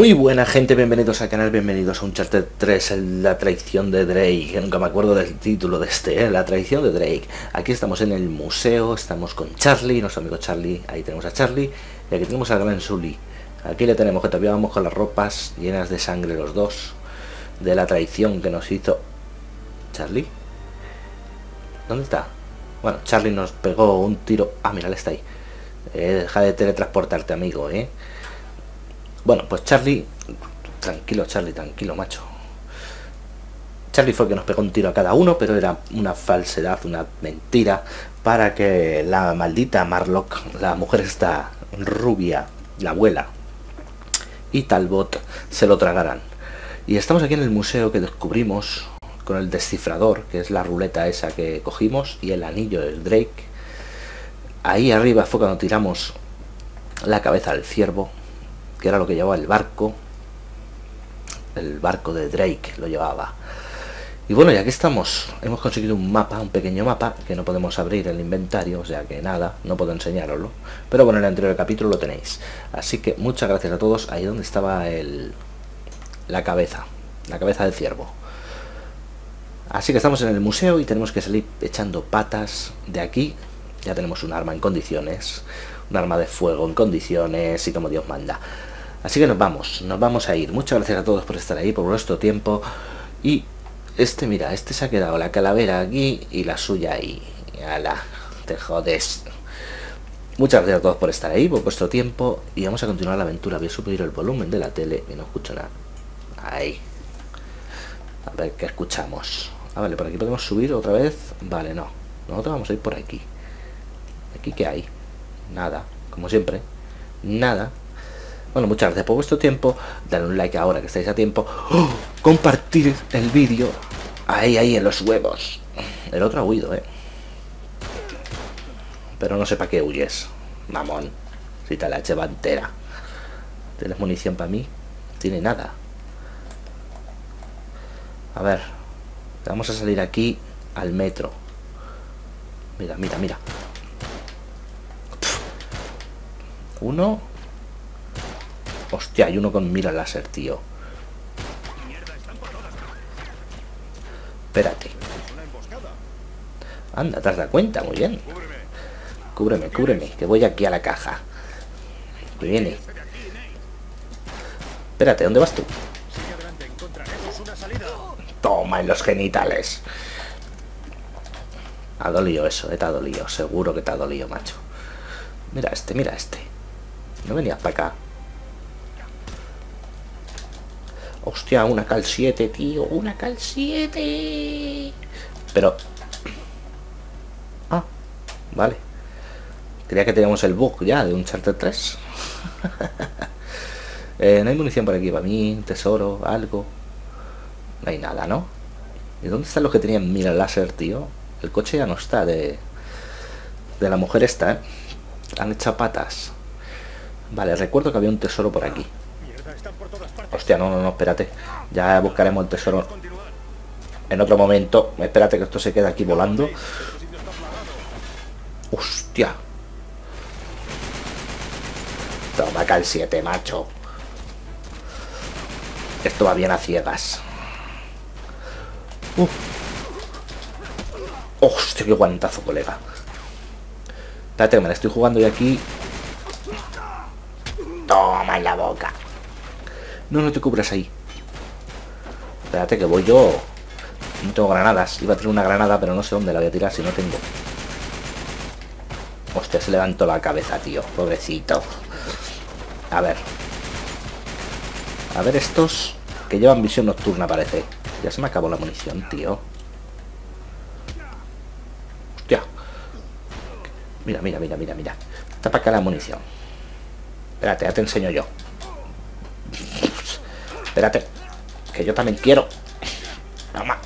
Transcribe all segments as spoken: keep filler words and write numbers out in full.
Muy buena gente, bienvenidos al canal, bienvenidos a Uncharted tres, la traición de Drake. Nunca me acuerdo del título de este, ¿eh? La traición de Drake. Aquí estamos en el museo, estamos con Charlie, nuestro amigo Charlie, ahí tenemos a Charlie. Y aquí tenemos al gran Sully. Aquí le tenemos, que todavía vamos con las ropas llenas de sangre los dos, de la traición que nos hizo... ¿Charlie? ¿Dónde está? Bueno, Charlie nos pegó un tiro... Ah, mira, él está ahí. Eh, deja de teletransportarte, amigo, ¿eh? Bueno, pues Charlie... Tranquilo, Charlie, tranquilo, macho. Charlie fue el que nos pegó un tiro a cada uno, pero era una falsedad, una mentira, para que la maldita Marlock, la mujer esta rubia, la abuela, y Talbot se lo tragaran. Y estamos aquí en el museo que descubrimos con el descifrador, que es la ruleta esa que cogimos, y el anillo del Drake. Ahí arriba fue cuando tiramos la cabeza del ciervo, que era lo que llevaba el barco, el barco de Drake lo llevaba. Y bueno, ya que estamos, hemos conseguido un mapa, un pequeño mapa, que no podemos abrir el inventario, o sea que nada, no puedo enseñároslo. Pero bueno, en el anterior capítulo lo tenéis. Así que muchas gracias a todos, ahí donde estaba el, la cabeza, la cabeza del ciervo. Así que estamos en el museo y tenemos que salir echando patas de aquí. Ya tenemos un arma en condiciones, un arma de fuego en condiciones y como Dios manda. Así que nos vamos, nos vamos a ir. Muchas gracias a todos por estar ahí, por vuestro tiempo. Y este, mira, este se ha quedado la calavera aquí y la suya ahí. ¡Hala! Te jodes. Muchas gracias a todos por estar ahí, por vuestro tiempo. Y vamos a continuar la aventura. Voy a subir el volumen de la tele y no escucho nada. Ahí. A ver qué escuchamos. Ah, vale, por aquí podemos subir otra vez. Vale, no. Nosotros vamos a ir por aquí. ¿Aquí qué hay? Nada, como siempre, nada. Bueno, muchas gracias por vuestro tiempo. Dale un like ahora que estáis a tiempo. ¡Oh! Compartir el vídeo. Ahí, ahí, en los huevos. El otro ha huido, eh. Pero no sé para qué huyes, mamón. Si te la lleva entera. ¿Tienes munición para mí? Tiene nada. A ver, vamos a salir aquí al metro. Mira, mira, mira. Uno. Hostia, hay uno con mira láser, tío. Espérate. Anda, te has dado cuenta, muy bien. Cúbreme, cúbreme, que voy aquí a la caja. Que viene. Espérate, ¿dónde vas tú? Toma en los genitales. Ha dolido eso, eh, te ha dolido. Seguro que te ha dolido, macho. Mira este, mira este. No venías para acá. Hostia, una cal siete, tío. Una cal siete. Pero... Ah, vale. Creía que teníamos el bug ya de Uncharted tres. eh, No hay munición por aquí para mí. Tesoro, algo. No hay nada, ¿no? ¿Y dónde están los que tenían mira láser, tío? El coche ya no está de... De la mujer esta, ¿eh? Han echado patas. Vale, recuerdo que había un tesoro por aquí. Hostia, no, no, no, espérate. Ya buscaremos el tesoro en otro momento. Espérate que esto se queda aquí volando. Hostia. Toma acá el siete, macho. Esto va bien a ciegas. uh. Hostia, qué guantazo, colega. Espérate, me la estoy jugando y aquí... Toma en la boca. No, no te cubras ahí. Espérate que voy yo. No tengo granadas. Iba a tirar una granada, pero no sé dónde la voy a tirar si no tengo. Hostia, se levantó la cabeza, tío. Pobrecito. A ver. A ver estos que llevan visión nocturna, parece. Ya se me acabó la munición, tío. Hostia. Mira, mira, mira, mira, mira. Está para acá la munición. Espérate, ya te enseño yo. Espérate, que yo también quiero. Toma.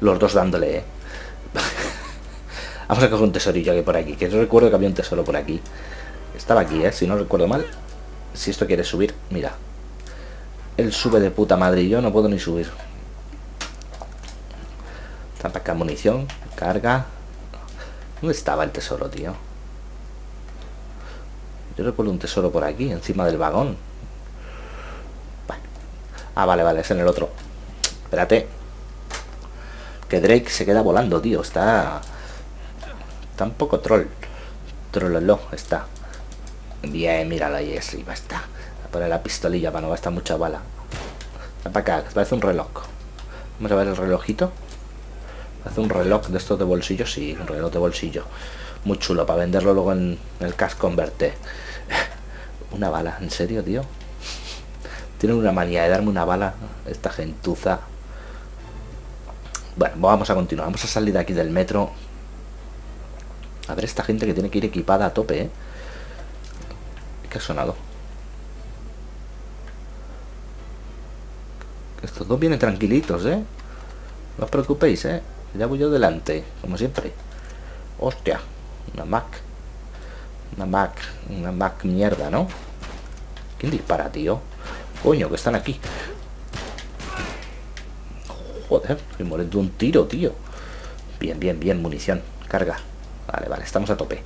Los dos dándole, eh. Vamos a coger un tesorillo aquí por aquí. Que yo recuerdo que había un tesoro por aquí. Estaba aquí, eh, si no recuerdo mal. Si esto quiere subir, mira. Él sube de puta madre y yo no puedo ni subir. Tapa acá munición. Carga. ¿Dónde estaba el tesoro, tío? Yo recuerdo un tesoro por aquí, encima del vagón. Ah, vale, vale, es en el otro. Espérate. Que Drake se queda volando, tío. Está... Está un poco troll. Trollolo, está. Bien, míralo ahí arriba, está. Voy a poner la pistolilla para no gastar mucha bala. Ven para acá, parece un reloj. Vamos a ver el relojito. Hace un reloj de estos de bolsillo, sí, un reloj de bolsillo. Muy chulo, para venderlo luego en el Cash Converter. Una bala, ¿en serio, tío? Tienen una manía de darme una bala esta gentuza. Bueno, vamos a continuar. Vamos a salir de aquí del metro. A ver esta gente que tiene que ir equipada a tope, ¿eh? ¿Qué ha sonado? Estos dos vienen tranquilitos, ¿eh? No os preocupéis, ¿eh? Ya voy yo delante, como siempre. Hostia, una Mac. Una Mac, una Mac mierda, ¿no? ¿Quién dispara, tío? Coño, que están aquí. Joder, me mueren de un tiro, tío. Bien, bien, bien, munición, carga. Vale, vale, estamos a tope.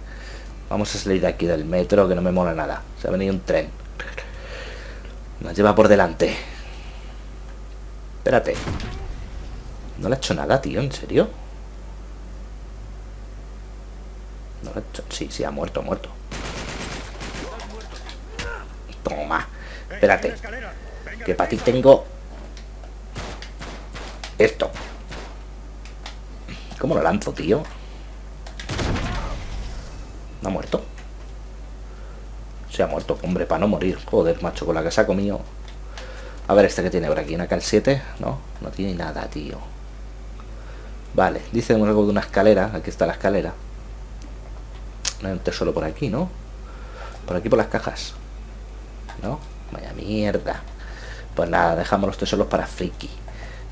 Vamos a salir de aquí del metro, que no me mola nada. Se ha venido un tren. Nos lleva por delante. Espérate. No le ha hecho nada, tío, ¿en serio? No le ha hecho... Sí, sí, ha muerto, ha muerto. Toma. Espérate. Que para ti tengo... Esto. ¿Cómo lo lanzo, tío? ¿No ha muerto? Se ha muerto, hombre, para no morir. Joder, macho, con la que se ha comido. A ver, este que tiene por aquí. ¿En acá el siete? No, no tiene nada, tío. Vale, dice algo de una escalera. Aquí está la escalera. No hay un tesoro por aquí, ¿no? Por aquí por las cajas. ¿No? Vaya mierda. Pues nada, dejamos los tesoros para Friki.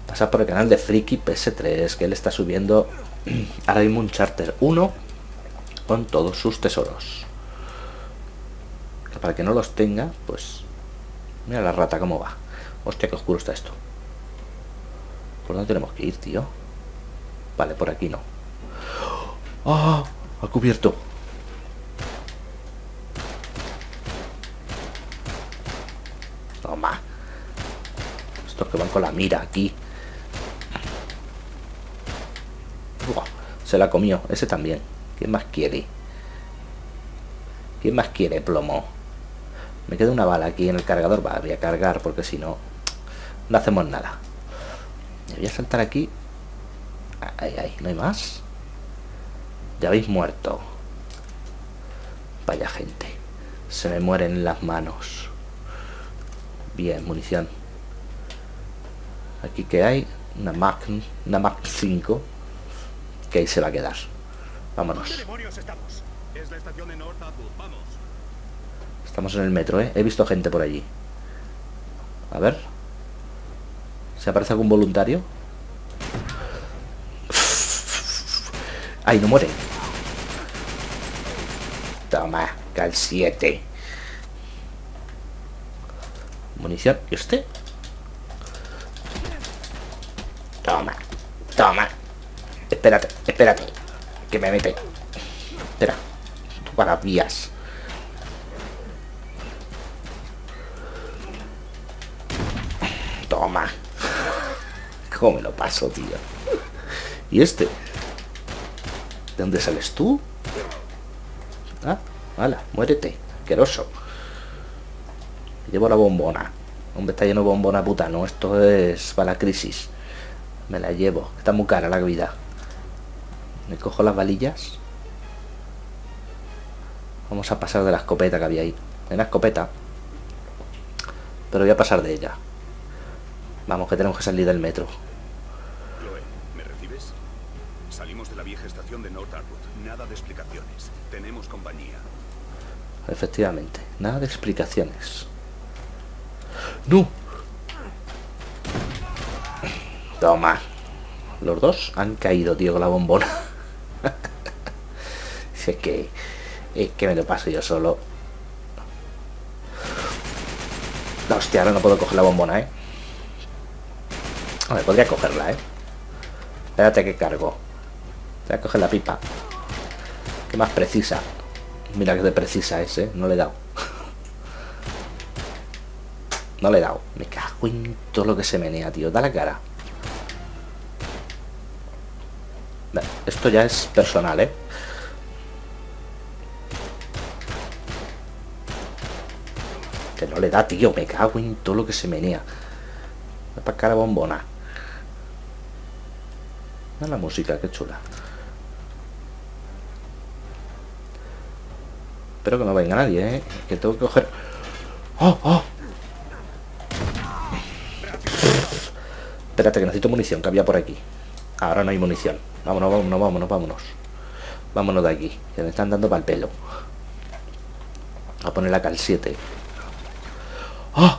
Pasad por el canal de Friki P S tres, que él está subiendo ahora mismo un Uncharted uno con todos sus tesoros. Que para que no los tenga, pues... Mira la rata cómo va. Hostia, qué oscuro está esto. ¿Por dónde tenemos que ir, tío? Vale, por aquí no. ¡Ah! ¡Oh! Ha cubierto. Toma. Estos que van con la mira aquí. Uah, se la comió. Ese también. ¿Quién más quiere? ¿Quién más quiere plomo? Me queda una bala aquí en el cargador. Va, voy a cargar porque si no, no hacemos nada. Me voy a saltar aquí. Ay, ay, no hay más. Ya habéis muerto. Vaya gente. Se me mueren las manos. Bien, munición. Aquí que hay una Mac, una Mac cinco, que ahí se va a quedar. Vámonos. ¿Qué demonios estamos? Es la estación de North. Vamos. Estamos en el metro, ¿eh? He visto gente por allí. A ver. ¿Se aparece algún voluntario? ¡Ay, no muere! Toma, cal siete. Munición. ¿Y este? Toma, toma. Espérate, espérate. Que me mete. Espera. Tú para vías. Toma. ¿Cómo me lo paso, tío? ¿Y este? ¿De dónde sales tú? Ah, hala, muérete, asqueroso. Llevo la bombona. Hombre, está lleno de bombona, puta, no. Esto es para la crisis. Me la llevo, está muy cara la vida. Me cojo las balillas. Vamos a pasar de la escopeta que había ahí. Hay una escopeta, pero voy a pasar de ella. Vamos, que tenemos que salir del metro. Chloe, ¿me recibes? Salimos de la vieja estación de North Harwood. Nada de explicaciones. Tenemos compañía. Efectivamente, nada de explicaciones. ¡No! Toma. Los dos han caído, tío, con la bombona. Si es que... Es que me lo paso yo solo. No, hostia, ahora no puedo coger la bombona, ¿eh? A ver, podría cogerla, ¿eh? Espérate que cargo. Voy a coger la pipa. ¿Qué más precisa? Mira que de precisa ese, ¿eh? No le he dado. No le he dado. Me cago en todo lo que se menea, tío. Da la cara. Vale, esto ya es personal, ¿eh? Que no le da, tío. Me cago en todo lo que se menea. Me para cara bombona. Mira la música, qué chula. Espero que no venga nadie, ¿eh? Que tengo que coger... ¡Oh, oh! Espérate, que necesito munición, que había por aquí. Ahora no hay munición. Vámonos, vámonos, vámonos, vámonos. Vámonos de aquí, que me están dando para el pelo. Voy a poner acá el siete. ¡Oh!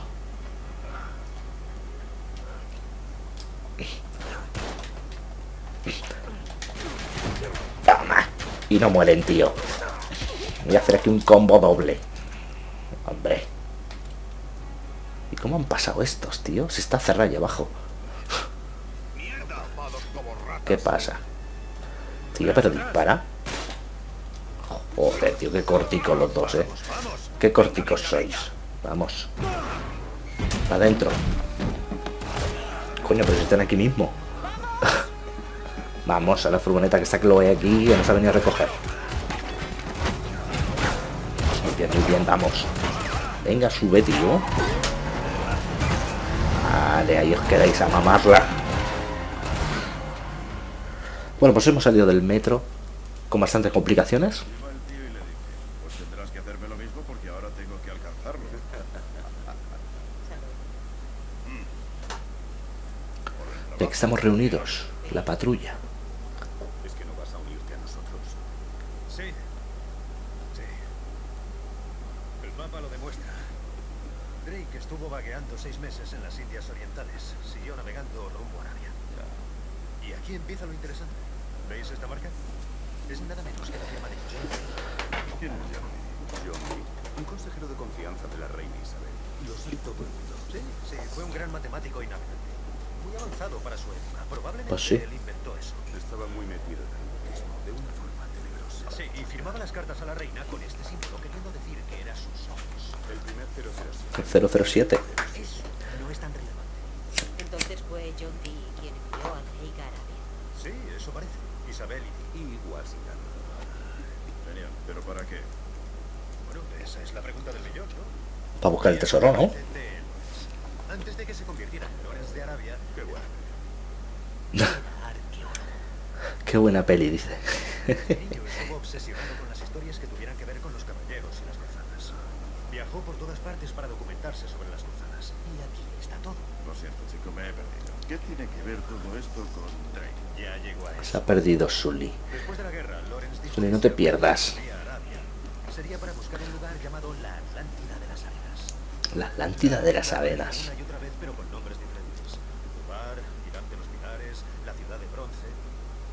Toma. Y no mueren, tío. Voy a hacer aquí un combo doble. Hombre. ¿Y cómo han pasado estos, tío? Se está cerrado ahí abajo. ¿Qué pasa? Tío, pero dispara. Joder, tío, qué corticos los dos, eh. Qué corticos sois. Vamos. Para adentro. Coño, pero si están aquí mismo. Vamos a la furgoneta, que está Chloe aquí y nos ha venido a recoger. Muy bien, muy bien, vamos. Venga, sube, tío. Vale, ahí os quedáis a mamarla. Bueno, pues hemos salido del metro con bastantes complicaciones. Ya que estamos reunidos, la patrulla. ¿Es que no vas a unirte a nosotros? Sí. Sí. El mapa lo demuestra. Drake estuvo vagueando seis meses en las Indias Orientales. Siguió navegando rumbo a Arabia. Y aquí empieza lo interesante. ¿Veis esta marca? Es nada menos que la llama de Johnny. ¿Quién es Johnny? Johnny, un consejero de confianza de la reina Isabel. Lo sé todo el mundo. Sí, sí, fue un gran matemático y navegante. Muy avanzado para su época. Probablemente pues sí. Él inventó eso. Estaba muy metido en el mismo, de una forma tenebrosa. Sí, y firmaba las cartas a la reina con este símbolo, queriendo decir que era sus ojos. El primer cero cero siete. El Eso no es tan relevante. Entonces fue John D. quien envió al Heik a Arabia. Sí, eso parece. Isabel y, y Walsingham. Genial, pero ¿para qué? Bueno, esa es la pregunta del millón, ¿no? Para buscar el tesoro, ¿no? Antes de que se convirtiera en Lawrence de Arabia. Qué buena. Qué buena peli, dice. El niño estuvo obsesionado con las historias que tuvieran que ver con los caballeros y las cruzadas. Viajó por todas partes para documentarse sobre las cruzadas. Y aquí está todo. Lo siento, chico, me he perdido. ¿Qué tiene que ver todo esto con Drake? Ya llegó a eso. Se ha perdido Sully. Después de la guerra, Lawrence dijo... Sully, no te pierdas. Sería para buscar un lugar llamado la Atlántida de las Arenas. La Atlántida de las Arenas. Y otra vez, pero con nombres diferentes. El bar, gigante los pilares, la ciudad de bronce.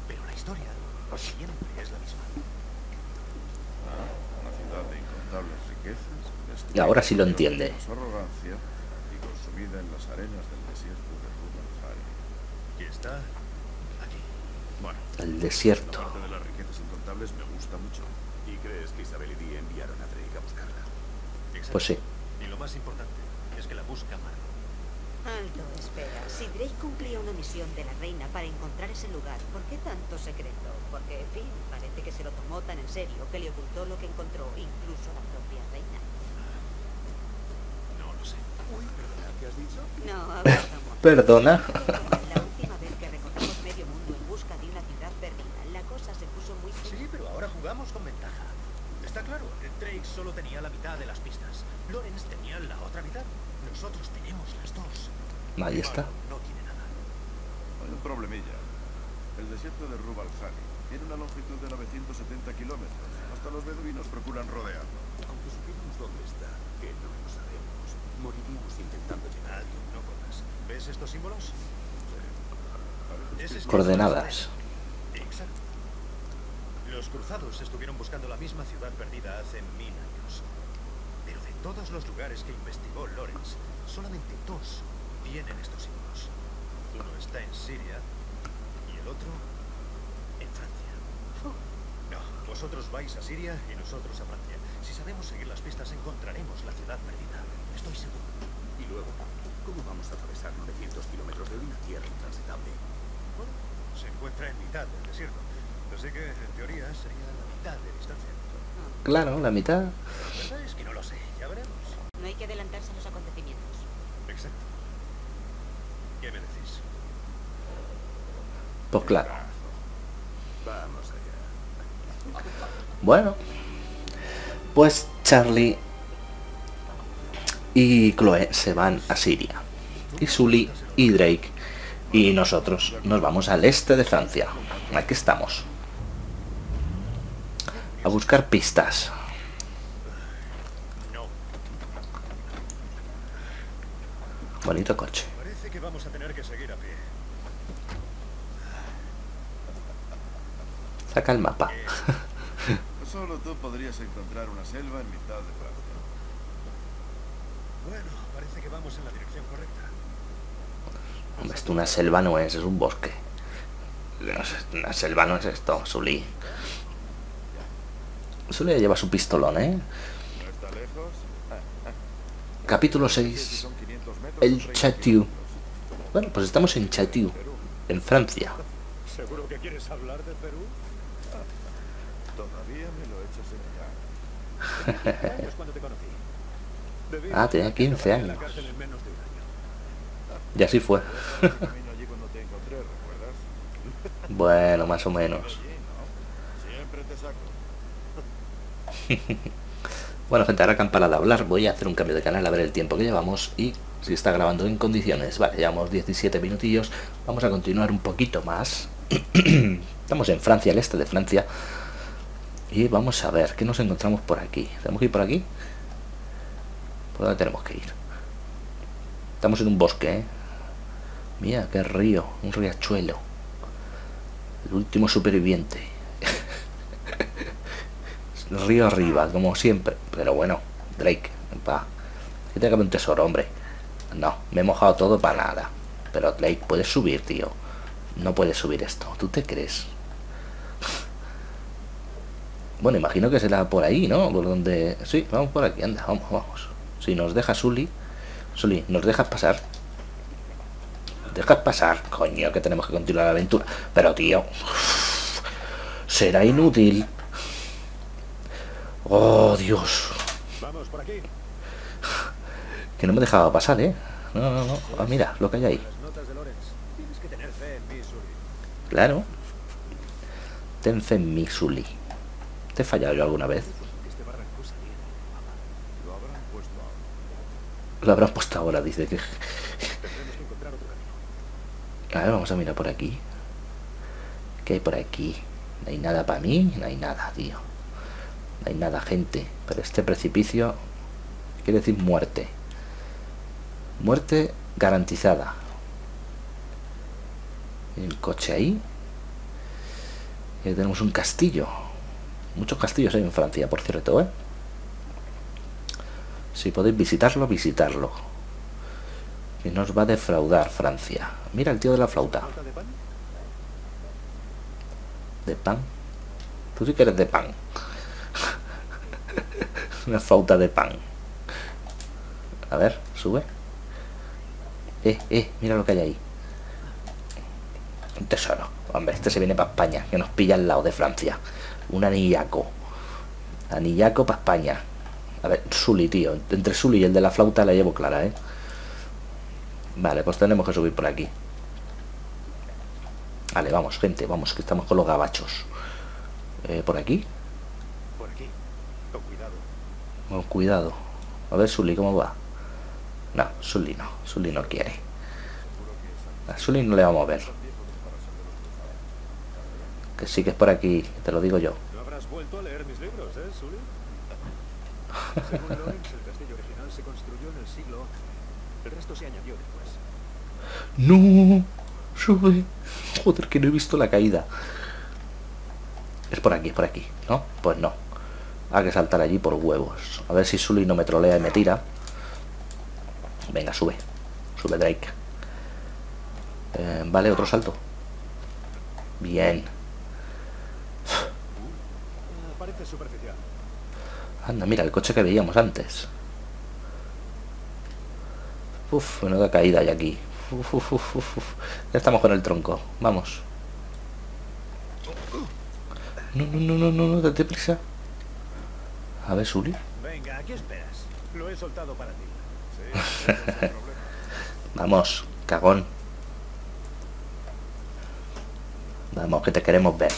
Pero la historia siempre es la misma. Ah, una ciudad de incontables riquezas. Y ahora sí lo entiende. Su arrogancia y consumida en las arenas del desierto de Rub al Khali. Que está aquí. Bueno, el desierto. La parte de las riquezas incontables me gusta mucho. ¿Y crees que Isabel y Dee enviaron a Drake a buscarla? Exacto. Pues sí. Y lo más importante es que la busca Marlock. Alto, espera. Si Drake cumplía una misión de la reina para encontrar ese lugar, ¿por qué tanto secreto? Porque, en fin, parece que se lo tomó tan en serio que le ocultó lo que encontró, incluso a la propia reina. No lo sé. Uy, perdona, ¿qué has dicho? No, a ver, vamos. Perdona. La última vez que recorrimos medio mundo en busca de una ciudad perdida, la cosa se puso muy... Sí, pero ahora jugamos con ventaja. Está claro, Drake solo tenía la mitad de las pistas. Lawrence tenía la otra mitad. Nosotros tenemos las dos. Ahí está. No tiene nada. Hay un problemilla. El desierto de Rub al Khali tiene una longitud de novecientos setenta kilómetros. Hasta los beduinos procuran rodearlo. Aunque supimos dónde está, que no lo sabemos, moriríamos intentando llegar a alguien. No corras. ¿Ves estos símbolos? Sí. Coordenadas. Exacto. Los cruzados estuvieron buscando la misma ciudad perdida hace mil años. Pero de todos los lugares que investigó Lawrence, solamente dos tienen estos símbolos. Uno está en Siria y el otro en Francia. No, vosotros vais a Siria y nosotros a Francia. Si sabemos seguir las pistas, encontraremos la ciudad perdida. Estoy seguro. Y luego... ¿Cómo vamos a atravesar novecientos kilómetros de una tierra intransitable? Bueno, se encuentra en mitad del desierto. Así que, en teoría, sería la mitad de distancia. Claro, la mitad. Es que no lo sé, ya veremos. No hay que adelantarse a los acontecimientos. Exacto. ¿Qué me decís? Pues claro. Vamos allá. Bueno. Pues Charlie y Chloe se van a Siria. Y Sully y Drake. Y nosotros nos vamos al este de Francia. Aquí estamos. A buscar pistas. Bonito coche. Parece que vamos a tener que seguir a pie. Saca el mapa. Solo tú podrías encontrar una selva en mitad de Francia. Bueno, parece que vamos en la dirección correcta. Hombre, esto una selva no es, es un bosque. Una selva no es esto, Sully. Sully lleva su pistolón, ¿eh? ¿No está lejos? Capítulo seis. El Château. Bueno, pues estamos en Château, en Francia. ¿Seguro que quieres hablar de Perú? Todavía me lo he hecho señalar. ¿Cuándo te conocí? Ah, tenía quince años. Y así fue. Bueno, más o menos. Bueno, gente, ahora que han parado de hablar, voy a hacer un cambio de canal a ver el tiempo que llevamos y si está grabando en condiciones. Vale, llevamos diecisiete minutillos. Vamos a continuar un poquito más. Estamos en Francia, el este de Francia. Y vamos a ver, ¿qué nos encontramos por aquí? ¿Tenemos que ir por aquí? ¿Por dónde tenemos que ir? Estamos en un bosque, ¿eh? Mira, qué río, un riachuelo. El último superviviente. Río arriba, como siempre. Pero bueno, Drake, pa. Que tenga un tesoro, hombre. No, me he mojado todo para nada. Pero Drake, puedes subir, tío. No puedes subir esto, ¿tú te crees? Bueno, imagino que será por ahí, ¿no? Por donde... Sí, vamos por aquí, anda, vamos, vamos. Si nos deja Sully... Sully, ¿nos dejas pasar? ¿Dejas pasar? Coño, que tenemos que continuar la aventura. Pero, tío... Será inútil. Oh, Dios. Vamos por aquí. Que no me dejaba pasar, ¿eh? No, no, no. Ah, mira, lo que hay ahí. Claro. Ten fe en mí, Sully. ¿Te he fallado yo alguna vez? Lo habrán puesto ahora, dice que... A ver, vamos a mirar por aquí. ¿Qué hay por aquí? No hay nada para mí, no hay nada, tío. No hay nada, gente. Pero este precipicio... Quiere decir muerte. Muerte garantizada. El coche ahí. Y ahí tenemos un castillo. Muchos castillos hay en Francia, por cierto, ¿eh? Si podéis visitarlo, visitarlo. Y no os va a defraudar Francia. Mira el tío de la flauta. ¿De pan? Tú sí que eres de pan. Una flauta de pan. A ver, sube. Eh, eh, mira lo que hay ahí. Un tesoro. Hombre, este se viene para España, que nos pilla al lado de Francia. Un anillaco. Anillaco para España. A ver, Sully, tío. Entre Sully y el de la flauta la llevo clara, ¿eh? Vale, pues tenemos que subir por aquí. Vale, vamos, gente, vamos, que estamos con los gabachos. Eh, ¿Por aquí? Por aquí. Con cuidado. Con cuidado. A ver, Sully, ¿cómo va? No, Sully no. Sully no quiere. A Sully no le vamos a ver. Que sí que es por aquí, te lo digo yo. ¿No habrás vuelto a leer mis libros, eh, Sully? Según Lawrence, el castillo original se construyó en el siglo once. El resto se añadió después. ¡No! ¡Sube! Joder, que no he visto la caída. Es por aquí, es por aquí, ¿no? Pues no. Hay que saltar allí por huevos. A ver si Sully no me trolea y me tira. Venga, sube. Sube, Drake. Eh, vale, otro salto. Bien. Parece superficial. Anda, mira, el coche que veíamos antes. Uf, menuda caída hay aquí. Uf, uf, uf, uf, uf. Ya estamos con el tronco. Vamos. No, no, no, no, no, no, date prisa. A ver, Sully. Venga, aquí esperas. Lo he soltado para ti. Sí, no es el problema. Vamos, cagón. Vamos, que te queremos ver.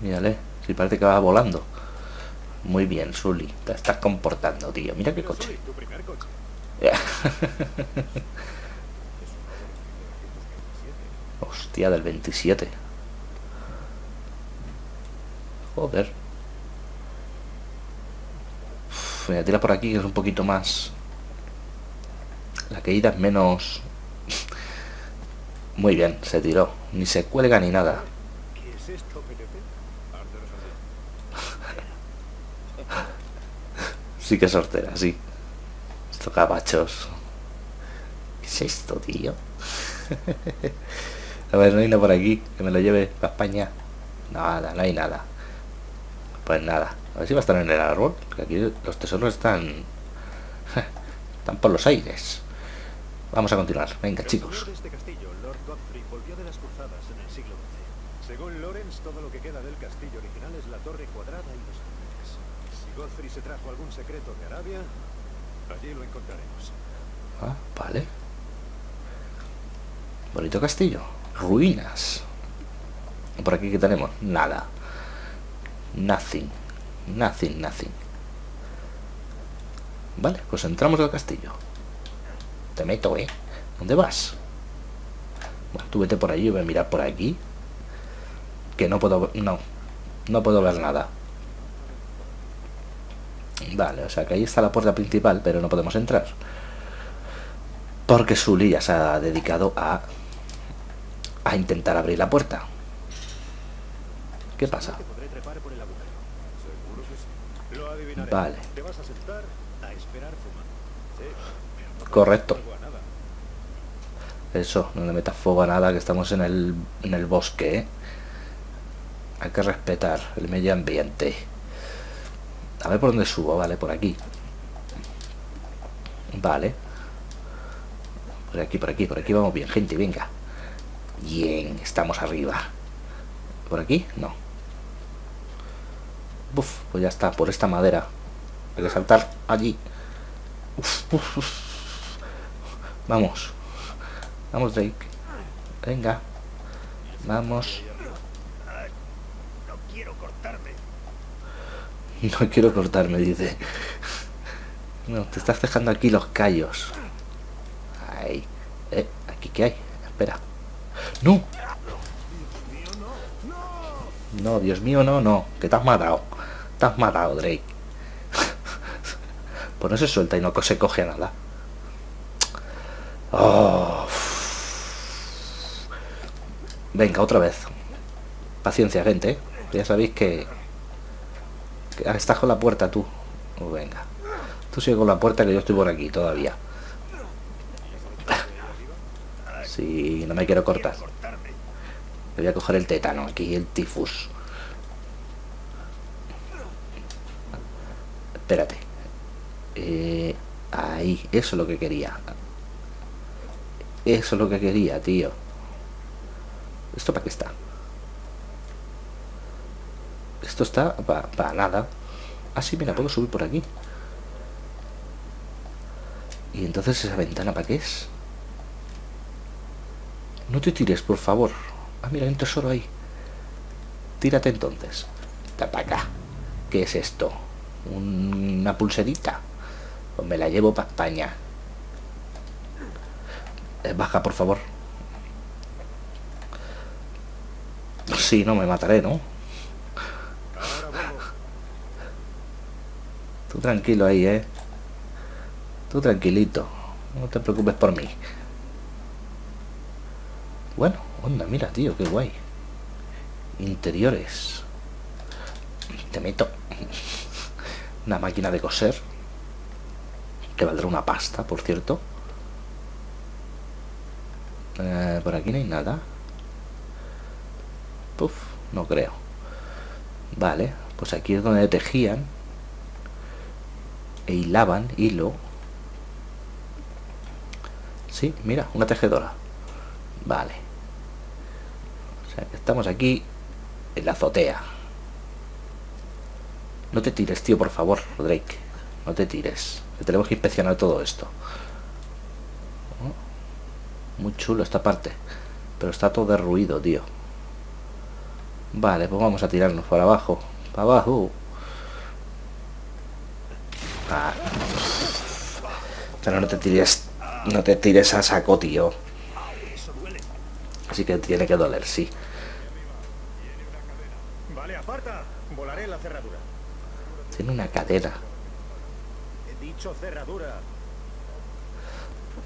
Mírale, si parece que va volando. Muy bien, Sully, te estás comportando, tío. Mira qué coche. Hostia, del veintisiete. Joder. Uf, mira, tira por aquí, que es un poquito más. La caída es menos. Muy bien, se tiró. Ni se cuelga ni nada. ¿Qué es esto, P T P? Sí que sortera, sí. Estos capachos. ¿Qué es esto, tío? A ver, no hay nada por aquí. Que me lo lleve para España. Nada, no hay nada. Pues nada. A ver si va a estar en el árbol. Porque aquí los tesoros están... están por los aires. Vamos a continuar. Venga, el chicos. Este castillo, Lord Godfrey, volvió de las cruzadas en el siglo doce. Según Lawrence, todo lo que queda del castillo original es la torre cuadrada y los ángeles. Si Godfrey se trajo algún secreto de Arabia, allí lo encontraremos. Ah, vale. Bonito castillo. Ruinas. ¿Por aquí qué tenemos? Nada. Nothing. Nothing, nothing. Vale, pues entramos al castillo. Te meto, ¿eh? ¿Dónde vas? Bueno, tú vete por allí, yo voy a mirar por aquí. Que no puedo... No. No puedo ver nada. Vale, o sea que ahí está la puerta principal, pero no podemos entrar. Porque Sully ya se ha dedicado a... a intentar abrir la puerta. ¿Qué pasa? Vale. Correcto. Eso, no le metas fuego a nada, que estamos en el, en el bosque, ¿eh? Hay que respetar el medio ambiente. A ver por dónde subo, vale, por aquí. Vale. Por aquí, por aquí, por aquí vamos bien, gente, venga. Bien, estamos arriba. ¿Por aquí? No. Uf, pues ya está, por esta madera. Hay que saltar allí. Uf, uf, uf. Vamos. Vamos, Drake. Venga. Vamos. No quiero cortarme. No quiero cortarme, dice. No, te estás dejando aquí los callos. Ahí. Eh, ¿aquí qué hay? Espera. ¡No! No, Dios mío, no, no. Que te has matado. Te has matado, Drake. Pues no se suelta y no se coge a nada. Oh. Venga, otra vez. Paciencia, gente, ¿eh? Ya sabéis que... que estás con la puerta tú. Venga. Tú sigue con la puerta, que yo estoy por aquí todavía. Sí, no me quiero cortar. Me voy a coger el tétano aquí, el tifus. Espérate. Eh, ahí, eso es lo que quería. Eso es lo que quería, tío. ¿Esto para qué está? Esto está para pa nada. Ah, sí, mira, puedo subir por aquí. ¿Y entonces esa ventana para qué es? No te tires, por favor. Ah, mira, hay un tesoro ahí. Tírate entonces. Está para acá. ¿Qué es esto? Una pulserita. Pues me la llevo para España. Baja, por favor. Sí, no me mataré, ¿no? Tú tranquilo ahí, ¿eh? Tú tranquilito. No te preocupes por mí. Bueno, onda, mira, tío, qué guay. Interiores. Te meto. Una máquina de coser. Que valdrá una pasta, por cierto. Eh, por aquí no hay nada. Puf, no creo. Vale, pues aquí es donde tejían. e hilaban, hilo. Sí, mira, una tejedora. Vale. O sea, que estamos aquí en la azotea. No te tires, tío, por favor, Drake. No te tires. Que tenemos que inspeccionar todo esto. Muy chulo esta parte. Pero está todo derruido, tío. Vale, pues vamos a tirarnos para abajo. Para abajo. Ah. Pero no te tires. No te tires a saco, tío. Así que tiene que doler, sí. Vale, aparta. Volaré la cerradura. Tiene una cadena. He dicho cerradura.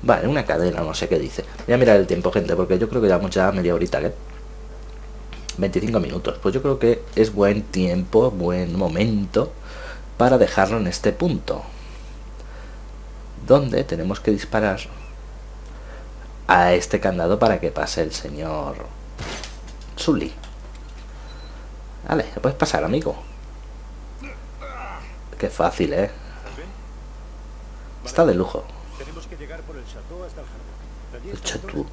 Vale, una cadena, no sé qué dice. Voy a mirar el tiempo, gente, porque yo creo que ya mucha media horita, ¿eh? veinticinco minutos. Pues yo creo que es buen tiempo, buen momento para dejarlo en este punto. Donde tenemos que disparar a este candado para que pase el señor Sully. Vale, puedes pasar, amigo. Qué fácil, ¿eh? Está de lujo. Tenemos que llegar por el Château hasta el jardín. El Château.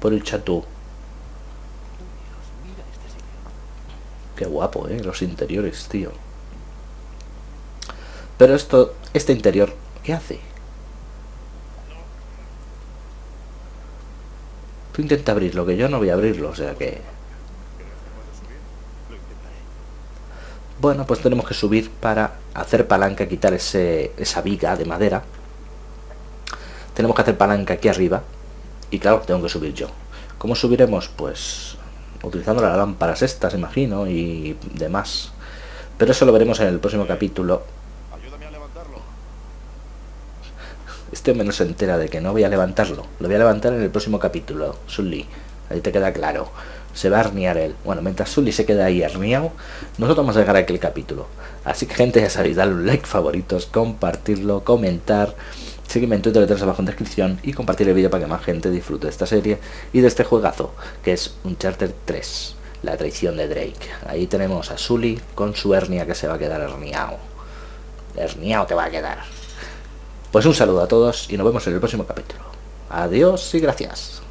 Por el Château. Qué guapo, ¿eh? Los interiores, tío. Pero esto, este interior, ¿qué hace? Tú intenta abrirlo, que yo no voy a abrirlo, o sea que... Bueno, pues tenemos que subir para hacer palanca, quitar ese, esa viga de madera. Tenemos que hacer palanca aquí arriba. Y claro, tengo que subir yo. ¿Cómo subiremos? Pues utilizando las lámparas estas, imagino, y demás. Pero eso lo veremos en el próximo capítulo. Ayúdame a levantarlo. Este hombre no se entera de que no voy a levantarlo. Lo voy a levantar en el próximo capítulo, Sully. Ahí te queda claro. Se va a herniar él. Bueno, mientras Sully se queda ahí herniado, nosotros vamos a dejar aquí el capítulo. Así que, gente, ya sabéis, darle un like, favoritos, compartirlo, comentar, seguirme en Twitter, lo tenéis abajo en descripción, y compartir el vídeo para que más gente disfrute de esta serie y de este juegazo, que es Uncharted tres, la traición de Drake. Ahí tenemos a Sully con su hernia, que se va a quedar herniado. Herniado te va a quedar. Pues un saludo a todos y nos vemos en el próximo capítulo. Adiós y gracias.